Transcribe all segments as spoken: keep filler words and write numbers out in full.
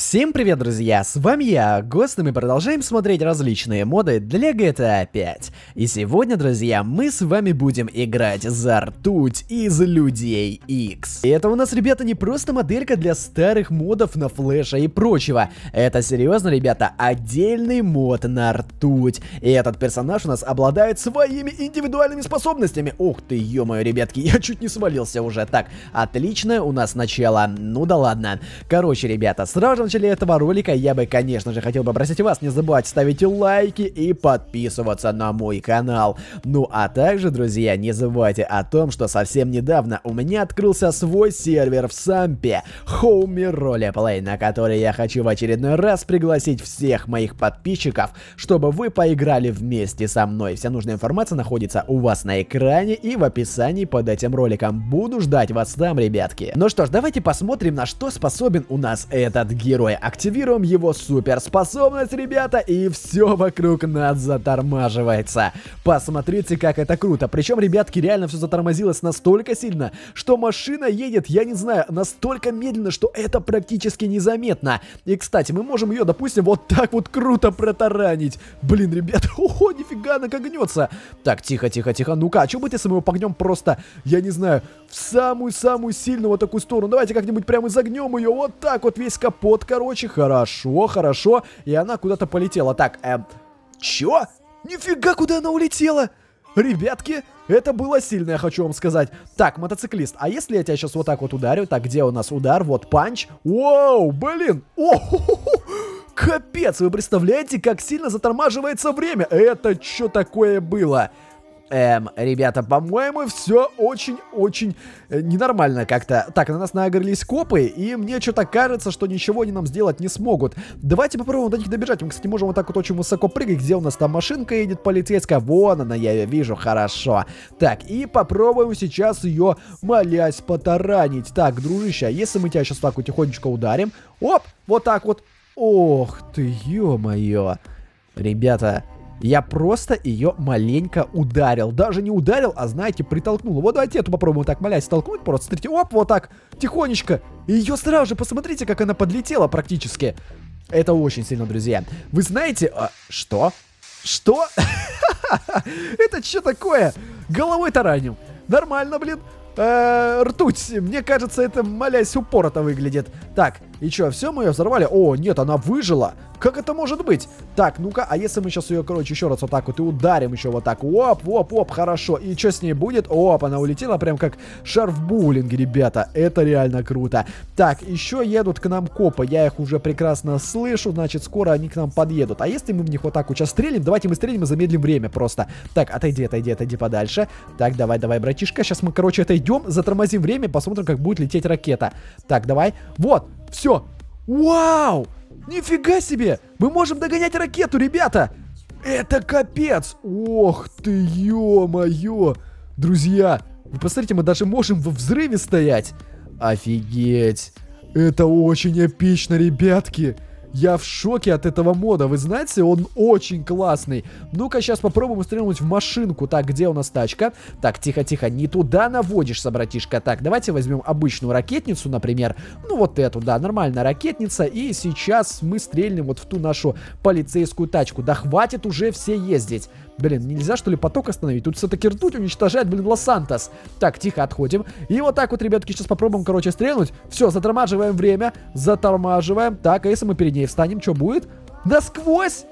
Всем привет, друзья, с вами я, Гост, и мы продолжаем смотреть различные моды для джи ти эй пять. И сегодня, друзья, мы с вами будем играть за Ртуть из Людей Икс. И это у нас, ребята, не просто моделька для старых модов на Флэша и прочего. Это, серьезно, ребята, отдельный мод на Ртуть. И этот персонаж у нас обладает своими индивидуальными способностями. Ух ты, ё-моё, ребятки, я чуть не свалился уже. Так, отличное у нас начало. Ну да ладно. Короче, ребята, сразу же в начале этого ролика я бы, конечно же, хотел бы попросить вас не забывать ставить лайки и подписываться на мой канал. Ну а также, друзья, не забывайте о том, что совсем недавно у меня открылся свой сервер в Сампе, Homey Rollerplay, на который я хочу в очередной раз пригласить всех моих подписчиков, чтобы вы поиграли вместе со мной. Вся нужная информация находится у вас на экране и в описании под этим роликом. Буду ждать вас там, ребятки. Ну что ж, давайте посмотрим, на что способен у нас этот герой. Активируем его суперспособность, ребята, и все вокруг нас затормаживается. Посмотрите, как это круто. Причем, ребятки, реально все затормозилось настолько сильно, что машина едет, я не знаю, настолько медленно, что это практически незаметно. И, кстати, мы можем ее, допустим, вот так вот круто протаранить. Блин, ребята, ого, нифига она как гнется. Так, тихо, тихо, тихо. Ну-ка, а что быть, если мы его погнем просто, я не знаю, в самую-самую сильную вот такую сторону? Давайте как-нибудь прямо загнем ее. Вот так вот весь капот. Короче, хорошо, хорошо. И она куда-то полетела. Так, эм, чё? Нифига, куда она улетела? Ребятки, это было сильно, я хочу вам сказать. Так, мотоциклист, а если я тебя сейчас вот так вот ударю? Так, где у нас удар? Вот панч. Вау, блин. О-хо-хо-хо. Капец, вы представляете, как сильно затормаживается время? Это чё такое было? Эм, ребята, по-моему, все очень-очень ненормально как-то. Так, на нас нагрелись копы, и мне что-то кажется, что ничего они нам сделать не смогут. Давайте попробуем до них добежать. Мы, кстати, можем вот так вот очень высоко прыгать. Где у нас там машинка едет полицейская? Вон она, я ее вижу, хорошо. Так, и попробуем сейчас ее, молясь, потаранить. Так, дружище, если мы тебя сейчас так вот тихонечко ударим. Оп, вот так вот. Ох ты, ё-моё. Ребята... Я просто ее маленько ударил. Даже не ударил, а, знаете, притолкнул. Вот давайте эту попробуем так, молясь, толкнуть. Просто, смотрите, оп, вот так, тихонечко. Ее сразу же, посмотрите, как она подлетела практически. Это очень сильно, друзья. Вы знаете... А, что? Что? Это что такое? Головой тараним. Нормально, блин. Ртуть, мне кажется, это, молясь, упорото выглядит. Так, и что, все, мы ее взорвали? О, нет, она выжила. Как это может быть? Так, ну-ка, а если мы сейчас ее, короче, еще раз вот так вот и ударим еще вот так. Оп, оп, оп, хорошо. И что с ней будет? Оп, она улетела прям как шар в боулинге, ребята. Это реально круто. Так, еще едут к нам копы. Я их уже прекрасно слышу, значит, скоро они к нам подъедут. А если мы в них вот так вот сейчас стрелим? Давайте мы стрелим и замедлим время просто. Так, отойди, отойди, отойди подальше. Так, давай, давай, братишка. Сейчас мы, короче, отойдем, затормозим время, посмотрим, как будет лететь ракета. Так, давай. Вот, все. Вау! Нифига себе! Мы можем догонять ракету, ребята! Это капец! Ох ты, ё-моё! Друзья, вы посмотрите, мы даже можем во взрыве стоять! Офигеть! Это очень эпично, ребятки! Я в шоке от этого мода, вы знаете, он очень классный. Ну-ка, сейчас попробуем стрельнуть в машинку. Так, где у нас тачка? Так, тихо-тихо, не туда наводишься, братишка. Так, давайте возьмем обычную ракетницу, например. Ну, вот эту, да, нормальная ракетница. И сейчас мы стрельнем вот в ту нашу полицейскую тачку. Да хватит уже все ездить. Блин, нельзя, что ли, поток остановить? Тут все-таки ртуть уничтожает, блин, Лос-Сантос. Так, тихо, отходим. И вот так вот, ребятки, сейчас попробуем, короче, стрельнуть. Все, затормаживаем время, затормаживаем. Так, а если мы перед ней встанем, что будет? Насквозь!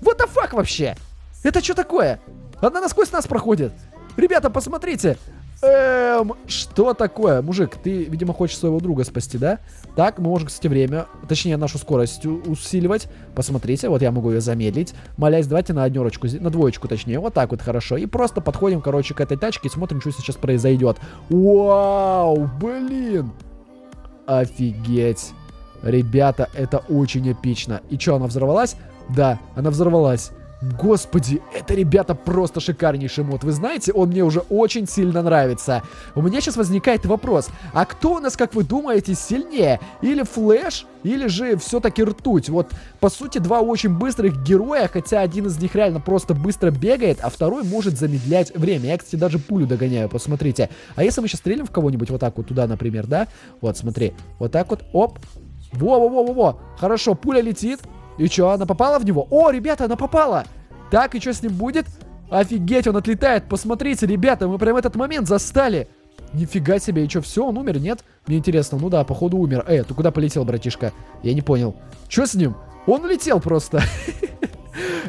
What the fuck вообще? Это что такое? Она насквозь нас проходит. Ребята, посмотрите. Эм, что такое? Мужик, ты, видимо, хочешь своего друга спасти, да? Так, мы можем, кстати, время, точнее, нашу скорость усиливать. Посмотрите, вот я могу ее замедлить. Молясь, давайте на однерочку, на двоечку, точнее. Вот так вот, хорошо. И просто подходим, короче, к этой тачке и смотрим, что сейчас произойдет. Вау, блин. Офигеть. Ребята, это очень эпично. И что, она взорвалась? Да, она взорвалась. Господи, это, ребята, просто шикарнейший мод. Вы знаете, он мне уже очень сильно нравится. У меня сейчас возникает вопрос. А кто у нас, как вы думаете, сильнее? Или Флэш, или же все-таки Ртуть? Вот, по сути, два очень быстрых героя. Хотя один из них реально просто быстро бегает, а второй может замедлять время. Я, кстати, даже пулю догоняю, посмотрите. А если мы сейчас стрелим в кого-нибудь вот так вот туда, например, да? Вот, смотри, вот так вот, оп. Во-во-во-во-во. Хорошо, пуля летит. И что, она попала в него? О, ребята, она попала. Так, и что с ним будет? Офигеть, он отлетает. Посмотрите, ребята, мы прям этот момент застали. Нифига себе. И что, все, он умер, нет? Мне интересно. Ну да, походу умер. Э, ты куда полетел, братишка? Я не понял. Что с ним? Он улетел просто.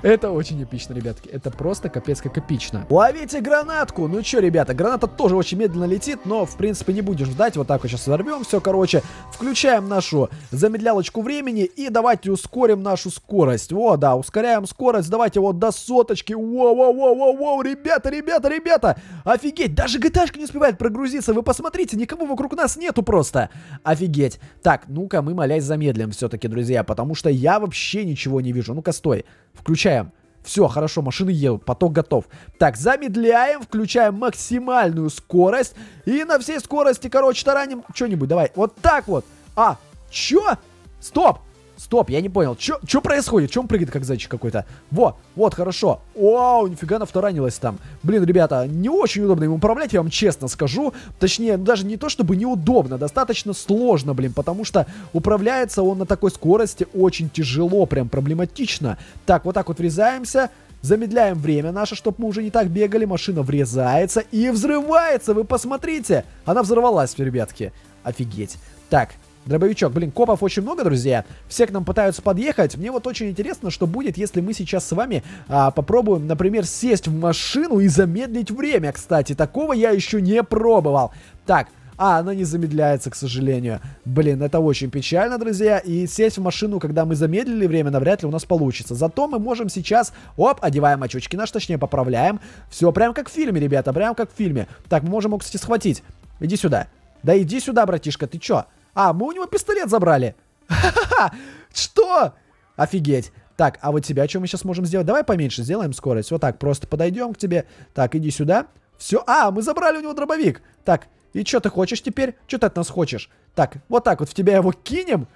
Это очень эпично, ребятки. Это просто капец как эпично. Ловите гранатку. Ну чё, ребята, граната тоже очень медленно летит, но, в принципе, не будешь ждать. Вот так вот сейчас взорвем все, короче. Включаем нашу замедлялочку времени и давайте ускорим нашу скорость. О, да, ускоряем скорость. Давайте вот до соточки. Воу-воу-воу-воу-воу. Ребята, ребята, ребята. Офигеть. Даже джи ти эй-шка не успевает прогрузиться. Вы посмотрите, никого вокруг нас нету просто. Офигеть. Так, ну-ка мы, молясь, замедлим все-таки, друзья, потому что я вообще ничего не вижу. Ну-ка, стой. Включаем. Все, хорошо, машины едут, поток готов. Так, замедляем, включаем максимальную скорость. И на всей скорости, короче, тараним что-нибудь. Давай, вот так вот. А, чё? Стоп! Стоп, я не понял. Чё, чё происходит? Чё он прыгает, как зайчик какой-то? Во, вот, хорошо. О, нифига она втаранилась там. Блин, ребята, не очень удобно им управлять, я вам честно скажу. Точнее, даже не то, чтобы неудобно, достаточно сложно, блин, потому что управляется он на такой скорости очень тяжело, прям проблематично. Так, вот так вот врезаемся. Замедляем время наше, чтобы мы уже не так бегали. Машина врезается и взрывается, вы посмотрите. Она взорвалась, ребятки. Офигеть. Так. Дробовичок. Блин, копов очень много, друзья. Все к нам пытаются подъехать. Мне вот очень интересно, что будет, если мы сейчас с вами а, попробуем, например, сесть в машину и замедлить время, кстати. Такого я еще не пробовал. Так, а, она не замедляется, к сожалению. Блин, это очень печально, друзья. И сесть в машину, когда мы замедлили время, навряд ли у нас получится. Зато мы можем сейчас... Оп, одеваем очучки наши, точнее, поправляем. Все, прям как в фильме, ребята, прям как в фильме. Так, мы можем его, кстати, схватить. Иди сюда. Да иди сюда, братишка, ты чё? А, мы у него пистолет забрали. Ха-ха-ха! Что? Офигеть. Так, а вот тебя что мы сейчас можем сделать? Давай поменьше сделаем скорость. Вот так, просто подойдем к тебе. Так, иди сюда. Все. А, мы забрали у него дробовик. Так, и что ты хочешь теперь? Что ты от нас хочешь? Так, вот так вот в тебя его кинем.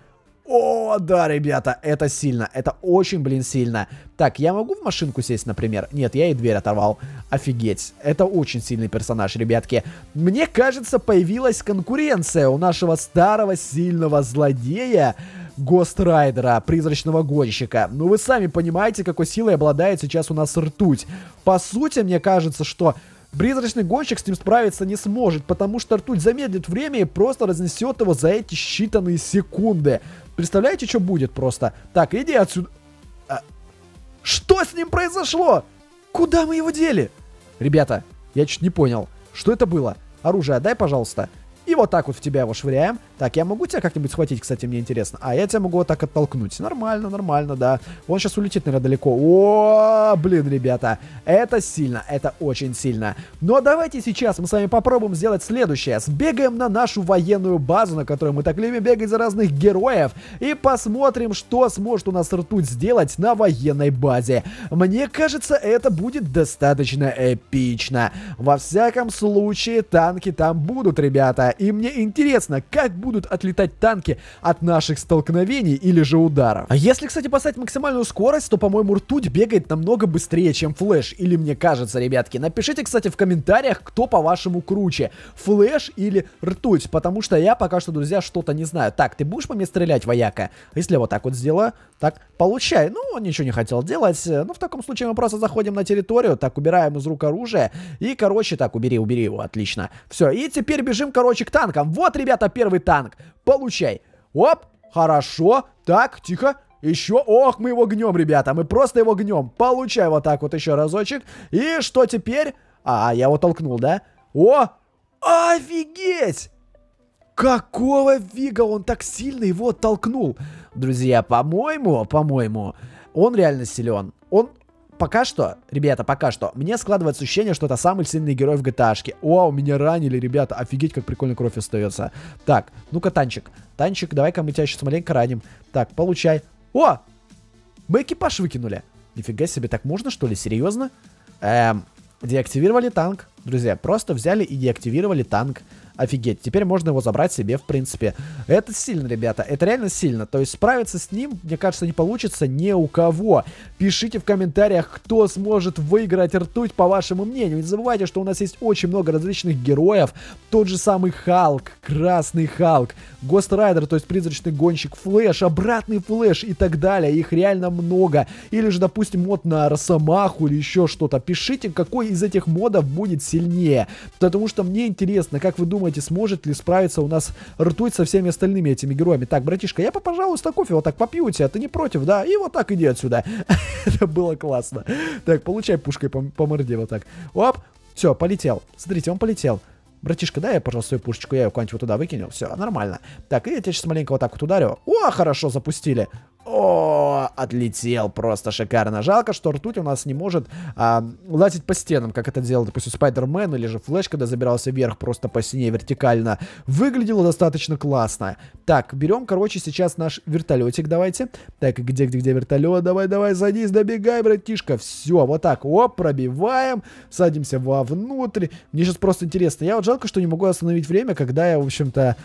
О, да, ребята, это сильно. Это очень, блин, сильно. Так, я могу в машинку сесть, например? Нет, я и дверь оторвал. Офигеть. Это очень сильный персонаж, ребятки. Мне кажется, появилась конкуренция у нашего старого сильного злодея Гострайдера, призрачного гонщика. Ну, вы сами понимаете, какой силой обладает сейчас у нас Ртуть. По сути, мне кажется, что... Призрачный гонщик с ним справиться не сможет, потому что Ртуть замедлит время и просто разнесет его за эти считанные секунды. Представляете, что будет просто? Так, иди отсюда. А... Что с ним произошло? Куда мы его дели? Ребята, я чуть не понял, что это было. Оружие отдай, пожалуйста. И вот так вот в тебя его швыряем. Так, я могу тебя как-нибудь схватить, кстати, мне интересно. А, я тебя могу вот так оттолкнуть. Нормально, нормально, да. Он сейчас улетит, наверное, далеко. О, блин, ребята. Это сильно, это очень сильно. Но давайте сейчас мы с вами попробуем сделать следующее. Сбегаем на нашу военную базу, на которой мы так любим бегать за разных героев. И посмотрим, что сможет у нас Ртуть сделать на военной базе. Мне кажется, это будет достаточно эпично. Во всяком случае, танки там будут, ребята. И мне интересно, как будут отлетать танки от наших столкновений или же ударов. Если, кстати, поставить максимальную скорость, то, по-моему, Ртуть бегает намного быстрее, чем Флэш. Или мне кажется, ребятки. Напишите, кстати, в комментариях, кто по-вашему круче. Флэш или Ртуть. Потому что я пока что, друзья, что-то не знаю. Так, ты будешь по мне стрелять, вояка? Если я вот так вот сделаю, так, получай. Ну, он ничего не хотел делать. Ну, в таком случае мы просто заходим на территорию. Так, убираем из рук оружие. И, короче, так, убери, убери его. Отлично. Все, и теперь бежим, короче, к танкам. Вот, ребята, первый танк. Получай. Оп, хорошо. Так, тихо. Еще. Ох, мы его гнем, ребята. Мы просто его гнем. Получай вот так вот еще разочек. И что теперь? А, я его толкнул, да? О! Офигеть! Какого фига он так сильно его толкнул? Друзья, по-моему, по-моему, он реально силен. Он... Пока что, ребята, пока что, мне складывается ощущение, что это самый сильный герой в джи ти эй-шке. О, меня ранили, ребята, офигеть, как прикольно кровь остается. Так, ну-ка, танчик, танчик, давай-ка мы тебя сейчас маленько раним. Так, получай. О, мы экипаж выкинули. Нифига себе, так можно, что ли, серьезно? Эм, деактивировали танк, друзья, просто взяли и деактивировали танк. Офигеть, теперь можно его забрать себе, в принципе. Это сильно, ребята, это реально сильно. То есть справиться с ним, мне кажется, не получится ни у кого. Пишите в комментариях, кто сможет выиграть ртуть, по вашему мнению. Не забывайте, что у нас есть очень много различных героев. Тот же самый Халк, Красный Халк, Гострайдер, то есть Призрачный гонщик, Флэш, обратный Флэш и так далее. Их реально много. Или же, допустим, мод на Росомаху или еще что-то. Пишите, какой из этих модов будет сильнее. Потому что мне интересно, как вы думаете, сможет ли справиться у нас ртуть со всеми остальными этими героями. Так, братишка, я, пожалуйста, кофе вот так попью у тебя, ты не против, да? И вот так иди отсюда. Это было классно. Так, получай пушкой по, по морде вот так. Оп, все, полетел. Смотрите, он полетел. Братишка, дай я, пожалуйста, свою пушечку, я ее куда-нибудь вот туда выкину. Все, нормально. Так, и я тебя сейчас маленько вот так вот ударю. О, хорошо, запустили. О, отлетел просто шикарно. Жалко, что ртуть у нас не может а, лазить по стенам, как это делал, допустим, Спайдермен или же Флэш, когда забирался вверх просто по стене вертикально. Выглядело достаточно классно. Так, берем, короче, сейчас наш вертолетик, давайте. Так, где-где-где вертолет? Давай-давай, садись, добегай, братишка. Все, вот так, оп, пробиваем, садимся вовнутрь. Мне сейчас просто интересно. Я вот жалко, что не могу остановить время, когда я, в общем-то,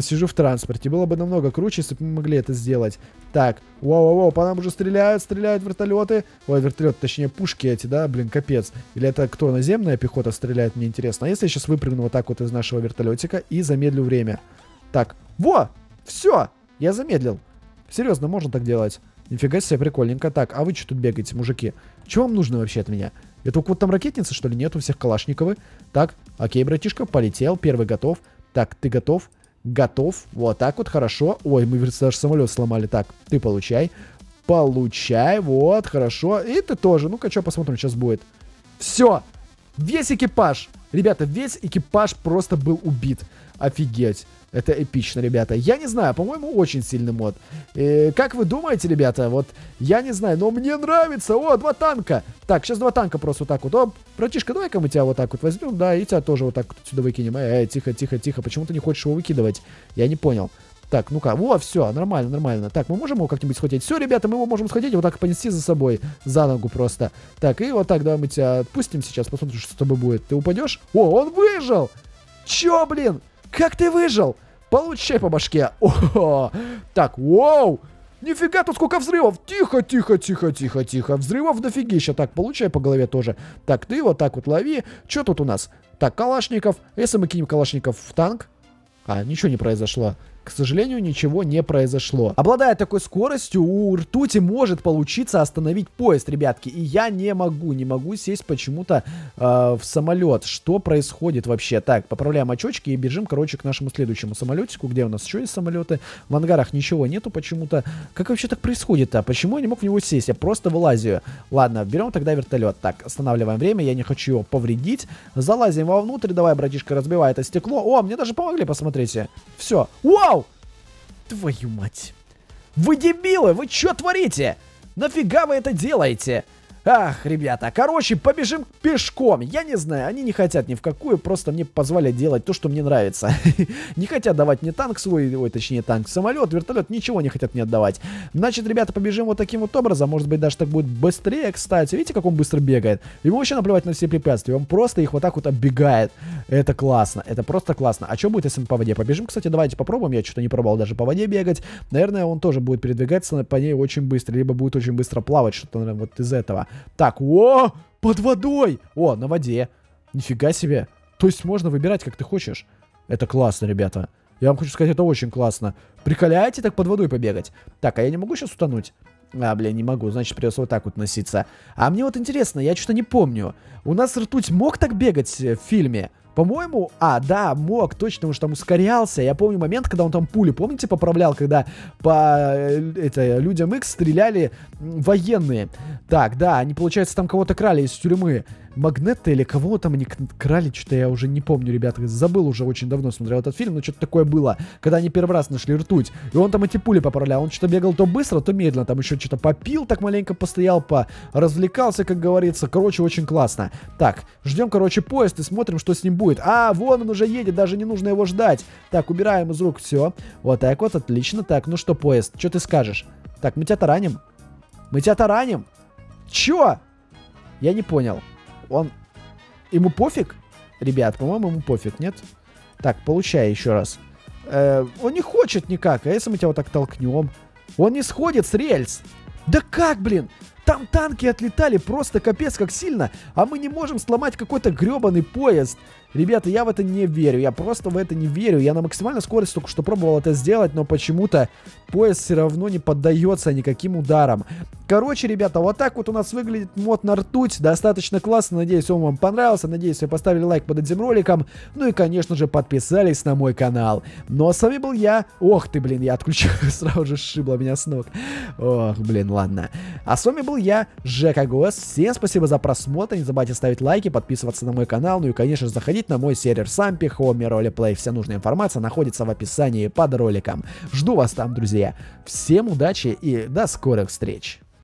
сижу в транспорте. Было бы намного круче, если бы мы могли это сделать. Так. Воу-воу-воу, по нам уже стреляют, стреляют вертолеты. Ой, вертолеты, точнее, пушки эти, да, блин, капец. Или это кто, наземная пехота стреляет, мне интересно. А если я сейчас выпрыгну вот так вот из нашего вертолетика и замедлю время? Так, во, все, я замедлил. Серьезно, можно так делать? Нифига себе, прикольненько. Так, а вы что тут бегаете, мужики? Чего вам нужно вообще от меня? Я только вот там ракетницы, что ли? Нет, у всех Калашниковы. Так, окей, братишка, полетел, первый готов. Так, ты готов? Готов. Вот так вот, хорошо. Ой, мы даже самолет сломали. Так, ты получай. Получай. Вот, хорошо. И ты тоже. Ну-ка, что посмотрим, сейчас будет. Все. Весь экипаж. Ребята, весь экипаж просто был убит. Офигеть. Это эпично, ребята. Я не знаю, по-моему, очень сильный мод. И, как вы думаете, ребята? Вот, я не знаю, но мне нравится. О, два танка. Так, сейчас два танка просто вот так вот. О, братишка, давай-ка мы тебя вот так вот возьмем. Да, и тебя тоже вот так вот сюда выкинем. Эй, тихо, тихо, тихо. Почему ты не хочешь его выкидывать? Я не понял. Так, ну-ка. О, все, нормально, нормально. Так, мы можем его как-нибудь схватить? Все, ребята, мы его можем схватить и вот так понести за собой. За ногу просто. Так, и вот так, давай мы тебя отпустим сейчас. Посмотрим, что с тобой будет. Ты упадешь? О, он выжил! Че, блин? Как ты выжил? Получай по башке. О-о-о. Так, вау. Нифига тут сколько взрывов. Тихо, тихо, тихо, тихо, тихо. Взрывов дофигища. Так, получай по голове тоже. Так, ты вот так вот лови. Что тут у нас? Так, Калашников. Если мы кинем Калашников в танк... А, ничего не произошло. К сожалению, ничего не произошло. Обладая такой скоростью, у ртути может получиться остановить поезд, ребятки. И я не могу, не могу сесть почему-то э, в самолет. Что происходит вообще? Так, поправляем очочки и бежим, короче, к нашему следующему самолетику. Где у нас еще есть самолеты? В ангарах ничего нету почему-то. Как вообще так происходит-то? Почему я не мог в него сесть? Я просто вылазю. Ладно, берем тогда вертолет. Так, останавливаем время, я не хочу его повредить. Залазим вовнутрь. Давай, братишка, разбивай это стекло. О, мне даже помогли, посмотрите. Все. Вау! Твою мать. Вы дебилы, вы что творите? Нафига вы это делаете? Ах, ребята, короче, побежим пешком. Я не знаю, они не хотят ни в какую, просто мне позвали делать то, что мне нравится. Не хотят давать мне танк свой, ой, точнее танк, самолет, вертолет, ничего не хотят мне отдавать. Значит, ребята, побежим вот таким вот образом, может быть, даже так будет быстрее, кстати. Видите, как он быстро бегает? Ему вообще наплевать на все препятствия, он просто их вот так вот оббегает. Это классно, это просто классно. А что будет, если мы по воде побежим? Кстати, давайте попробуем, я что-то не пробовал даже по воде бегать. Наверное, он тоже будет передвигаться по ней очень быстро, либо будет очень быстро плавать, что-то, наверное, вот из этого. Так, о, под водой. О, на воде. Нифига себе. То есть можно выбирать, как ты хочешь. Это классно, ребята. Я вам хочу сказать, это очень классно. Приколяете так под водой побегать? Так, а я не могу сейчас утонуть? А, блин, не могу. Значит, придется вот так вот носиться. А мне вот интересно, я что-то не помню. У нас ртуть мог так бегать в фильме? По-моему, а, да, мог, точно, потому что там ускорялся. Я помню момент, когда он там пули, помните, поправлял, когда по это, Людям Икс стреляли военные. Так, да, они, получается, там кого-то крали из тюрьмы. Магнета или кого там они крали, что-то я уже не помню, ребята. Забыл уже, очень давно смотрел этот фильм, но что-то такое было, когда они первый раз нашли ртуть. И он там эти пули поправлял. Он что-то бегал то быстро, то медленно. Там еще что-то попил, так маленько постоял, поразвлекался, как говорится. Короче, очень классно. Так, ждем, короче, поезд и смотрим, что с ним будет. А, вон он уже едет, даже не нужно его ждать. Так, убираем из рук все. Вот так вот, отлично. Так, ну что, поезд, что ты скажешь? Так, мы тебя тараним. Мы тебя тараним. Че? Я не понял. Он... Ему пофиг? Ребят, по-моему, ему пофиг, нет? Так, получай еще раз. Э, он не хочет никак. А если мы тебя вот так толкнем? Он не сходит с рельс. Да как, блин? Там танки отлетали просто капец как сильно, а мы не можем сломать какой-то гребаный поезд. Ребята, я в это не верю, я просто в это не верю. Я на максимальной скорости только что пробовал это сделать, но почему-то поезд все равно не поддается никаким ударам. Короче, ребята, вот так вот у нас выглядит мод на ртуть. Достаточно классно, надеюсь, он вам понравился. Надеюсь, вы поставили лайк под этим роликом. Ну и, конечно же, подписались на мой канал. Ну а с вами был я. Ох ты, блин, я отключил, сразу же сшибло меня с ног. Ох, блин, ладно. А с вами был я, Жека Гос. Всем спасибо за просмотр, не забывайте ставить лайки, подписываться на мой канал, ну и, конечно же, заходите на мой сервер Сампи, Homey Rollerplay. Вся нужная информация находится в описании под роликом. Жду вас там, друзья. Всем удачи и до скорых встреч.